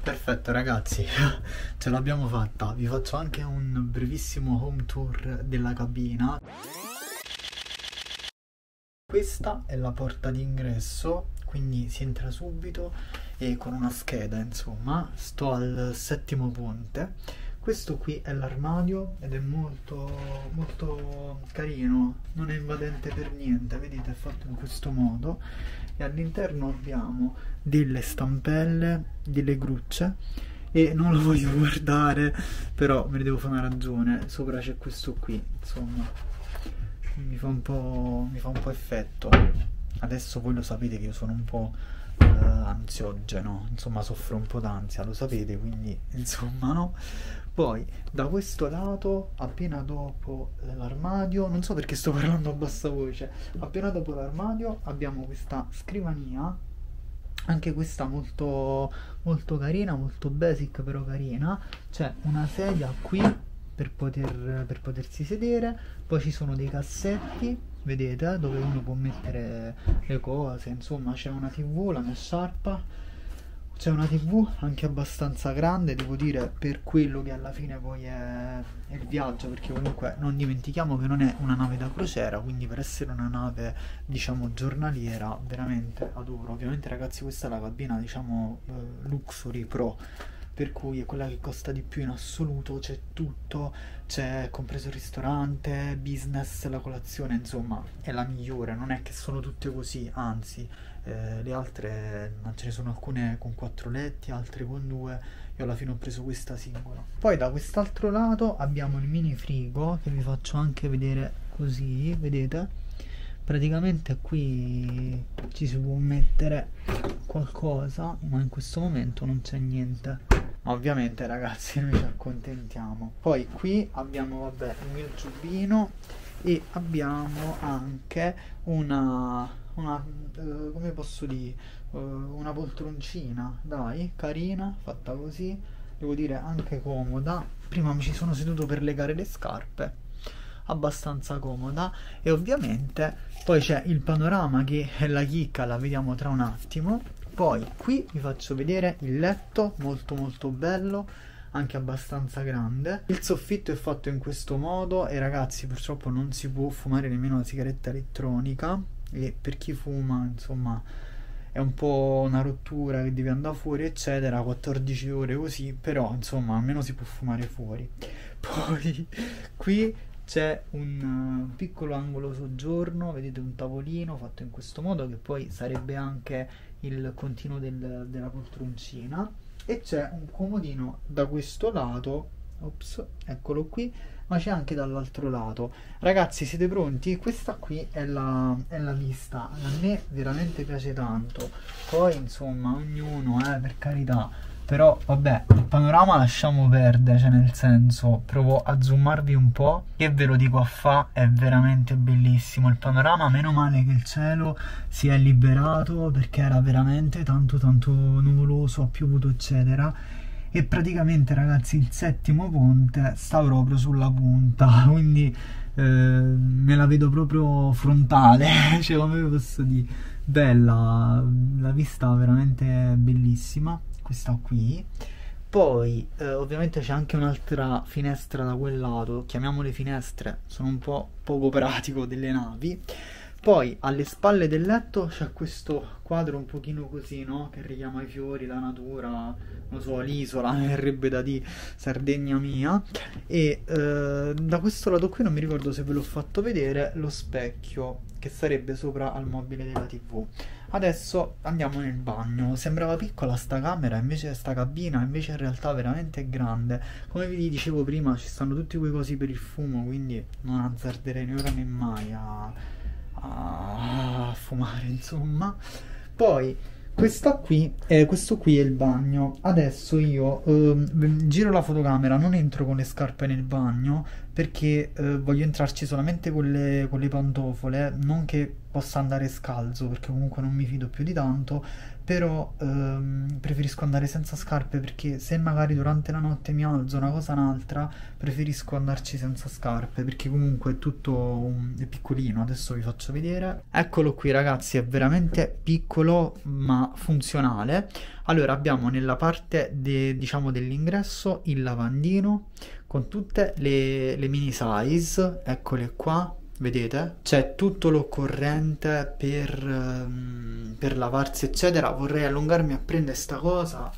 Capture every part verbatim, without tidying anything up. Perfetto ragazzi, ce l'abbiamo fatta. Vi faccio anche un brevissimo home tour della cabina. Questa è la porta d'ingresso, quindi si entra subito e con una scheda, insomma. Sto al settimo ponte. Questo qui è l'armadio ed è molto molto carino, non è invadente per niente, vedete, è fatto in questo modo. E all'interno abbiamo delle stampelle, delle grucce, e non lo voglio guardare, però me ne devo fare una ragione. Sopra c'è questo qui, insomma. Mi fa, un po', mi fa un po' effetto. Adesso voi lo sapete che io sono un po' eh, ansiogeno, insomma soffro un po' d'ansia, lo sapete, quindi insomma no. Poi da questo lato, appena dopo l'armadio, non so perché sto parlando a bassa voce, appena dopo l'armadio abbiamo questa scrivania, anche questa molto, molto carina, molto basic però carina. C'è una sedia qui Per, poter, per potersi sedere, poi ci sono dei cassetti, vedete, dove uno può mettere le cose, insomma. C'è una tivù, la mia sciarpa, c'è una tivù anche abbastanza grande, devo dire, per quello che alla fine poi è, è il viaggio, perché comunque non dimentichiamo che non è una nave da crociera, quindi per essere una nave diciamo giornaliera veramente adoro. Ovviamente ragazzi questa è la cabina diciamo eh, Luxury Pro, per cui è quella che costa di più in assoluto, c'è tutto, c'è compreso il ristorante, business, la colazione, insomma è la migliore. Non è che sono tutte così, anzi eh, le altre ce ne sono alcune con quattro letti, altre con due, io alla fine ho preso questa singola. Poi da quest'altro lato abbiamo il mini frigo, che vi faccio anche vedere così, vedete? Praticamente qui ci si può mettere qualcosa, ma in questo momento non c'è niente. Ma ovviamente ragazzi noi ci accontentiamo. Poi qui abbiamo, vabbè, il mio giubbino, e abbiamo anche una, una eh, come posso dire, eh, una poltroncina, dai, carina, fatta così, devo dire anche comoda. Prima mi ci sono seduto per legare le scarpe, abbastanza comoda. E ovviamente poi c'è il panorama, che è la chicca, la vediamo tra un attimo. Poi qui vi faccio vedere il letto, molto molto bello, anche abbastanza grande. Il soffitto è fatto in questo modo, e ragazzi purtroppo non si può fumare nemmeno la sigaretta elettronica, e per chi fuma insomma è un po' una rottura, che devi andare fuori eccetera, quattordici ore così, però insomma almeno si può fumare fuori. Poi qui c'è un piccolo angolo soggiorno, vedete, un tavolino fatto in questo modo, che poi sarebbe anche il continuo del, della poltroncina. E c'è un comodino da questo lato, ops, eccolo qui, ma c'è anche dall'altro lato. Ragazzi siete pronti? Questa qui è la, è la vista, a me veramente piace tanto. Poi insomma ognuno, eh, per carità. Però vabbè, il panorama lasciamo perdere, cioè nel senso, provo a zoomarvi un po', e ve lo dico a fa, è veramente bellissimo il panorama. Meno male che il cielo si è liberato, perché era veramente tanto tanto nuvoloso, ha piovuto eccetera. E praticamente ragazzi il settimo ponte sta proprio sulla punta, quindi eh, me la vedo proprio frontale, cioè come posso dire, bella, la vista veramente bellissima. Questa qui. Poi eh, ovviamente c'è anche un'altra finestra da quel lato, chiamiamole finestre, sono un po' poco pratico delle navi. Poi alle spalle del letto c'è questo quadro un pochino così, no? Che richiama i fiori, la natura, non so, l'isola, verrebbe da di Sardegna mia. E eh, da questo lato qui non mi ricordo se ve l'ho fatto vedere, lo specchio che sarebbe sopra al mobile della tivù. Adesso andiamo nel bagno. Sembrava piccola sta camera, invece sta cabina, invece in realtà veramente è grande. Come vi dicevo prima, ci stanno tutti quei cosi per il fumo, quindi non azzarderei né ora né mai a, a fumare, insomma. Poi questa qui, eh, questo qui è il bagno. Adesso io eh, giro la fotocamera, non entro con le scarpe nel bagno, perché eh, voglio entrarci solamente con le, con le pantofole, non che possa andare scalzo, perché comunque non mi fido più di tanto. però ehm, preferisco andare senza scarpe, perché se magari durante la notte mi alzo una cosa o un'altra, preferisco andarci senza scarpe, perché comunque è tutto um, è piccolino. Adesso vi faccio vedere, eccolo qui ragazzi, è veramente piccolo ma funzionale. Allora abbiamo nella parte de, diciamo dell'ingresso il lavandino con tutte le, le mini size, eccole qua. Vedete? C'è tutto l'occorrente per, um, per lavarsi eccetera. Vorrei allungarmi a prendere sta cosa.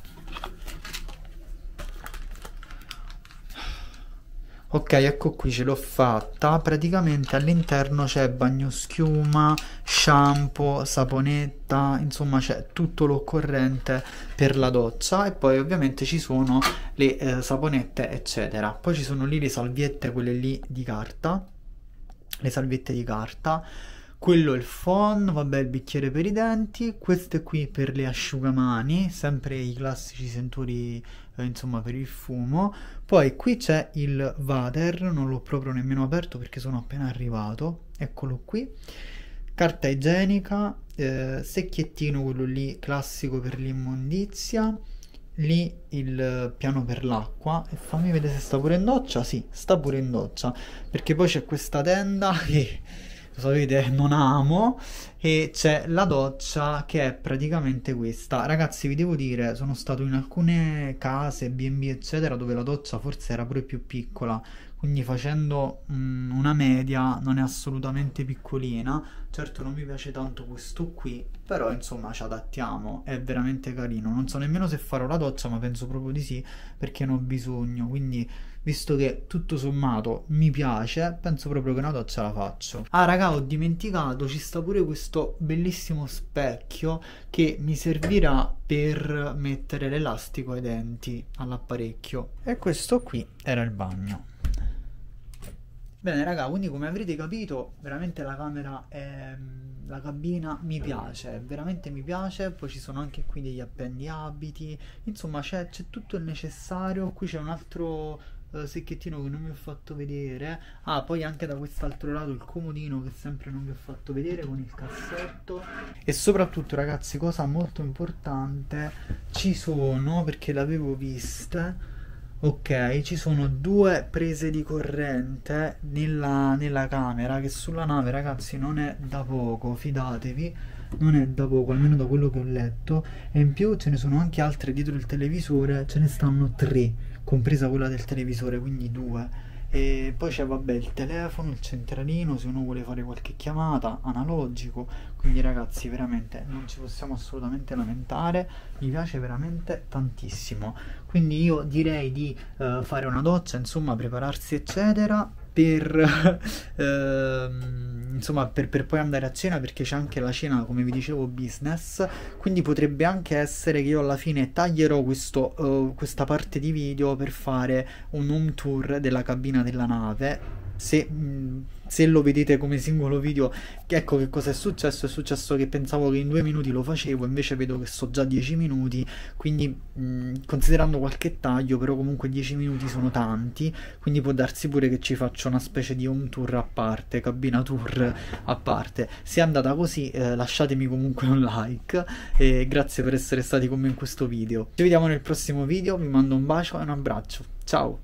Ok, ecco qui, ce l'ho fatta. Praticamente all'interno c'è bagnoschiuma, shampoo, saponetta, insomma c'è tutto l'occorrente per la doccia, e poi ovviamente ci sono le eh, saponette eccetera. Poi ci sono lì le salviette, quelle lì di carta, le salviette di carta, quello è il phon, vabbè, il bicchiere per i denti, queste qui per le asciugamani, sempre i classici sentori eh, insomma per il fumo. Poi qui c'è il water, non l'ho proprio nemmeno aperto perché sono appena arrivato, eccolo qui, carta igienica, eh, secchiettino, quello lì classico per l'immondizia, lì il piano per l'acqua. E fammi vedere se sta pure in doccia. Sì, sta pure in doccia, perché poi c'è questa tenda che, lo sapete, non amo, e c'è la doccia che è praticamente questa. Ragazzi, vi devo dire, sono stato in alcune case, B and B eccetera, dove la doccia forse era pure più piccola, quindi facendo mh, una media non è assolutamente piccolina. Certo non mi piace tanto questo qui, però insomma ci adattiamo, è veramente carino. Non so nemmeno se farò la doccia, ma penso proprio di sì, perché ne ho bisogno, quindi visto che tutto sommato mi piace, penso proprio che una doccia la faccio. Ah raga, ho dimenticato, ci sta pure questo bellissimo specchio che mi servirà per mettere l'elastico ai denti all'apparecchio. E questo qui era il bagno. Bene raga, quindi come avrete capito, veramente la camera, è, la cabina mi piace, veramente mi piace. Poi ci sono anche qui degli appendiabiti, insomma c'è tutto il necessario. Qui c'è un altro eh, secchiettino che non vi ho fatto vedere. Ah, poi anche da quest'altro lato il comodino che sempre non vi ho fatto vedere, con il cassetto. E soprattutto ragazzi, cosa molto importante, ci sono, perché l'avevo viste, ok, ci sono due prese di corrente nella, nella camera, che sulla nave ragazzi non è da poco, fidatevi, non è da poco, almeno da quello che ho letto. E in più ce ne sono anche altre dietro il televisore, ce ne stanno tre, compresa quella del televisore, quindi due. E poi c'è, vabbè, il telefono, il centralino, se uno vuole fare qualche chiamata, analogico. Quindi ragazzi, veramente non ci possiamo assolutamente lamentare, mi piace veramente tantissimo. Quindi io direi di eh, fare una doccia, insomma prepararsi eccetera, per eh, insomma per, per poi andare a cena, perché c'è anche la cena, come vi dicevo, business. Quindi potrebbe anche essere che io alla fine taglierò questo, uh, questa parte di video per fare un home tour della cabina della nave. Se, se lo vedete come singolo video, ecco che cosa è successo. È successo che pensavo che in due minuti lo facevo, invece vedo che so già dieci minuti, quindi mh, considerando qualche taglio, però comunque dieci minuti sono tanti, quindi può darsi pure che ci faccio una specie di home tour a parte, cabina tour a parte. Se è andata così, eh, lasciatemi comunque un like, e grazie per essere stati con me in questo video. Ci vediamo nel prossimo video, vi mando un bacio e un abbraccio, ciao!